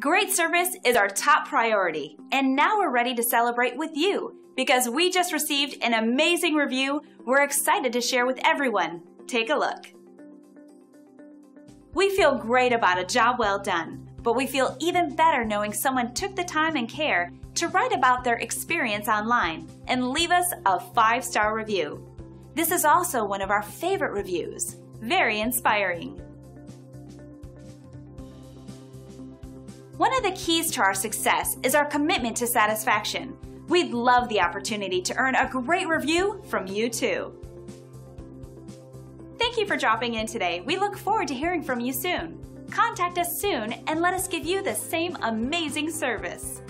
Great service is our top priority, and now we're ready to celebrate with you because we just received an amazing review we're excited to share with everyone. Take a look. We feel great about a job well done, but we feel even better knowing someone took the time and care to write about their experience online and leave us a 5-star review. This is also one of our favorite reviews. Very inspiring. One of the keys to our success is our commitment to satisfaction. We'd love the opportunity to earn a great review from you too. Thank you for dropping in today. We look forward to hearing from you soon. Contact us soon and let us give you the same amazing service.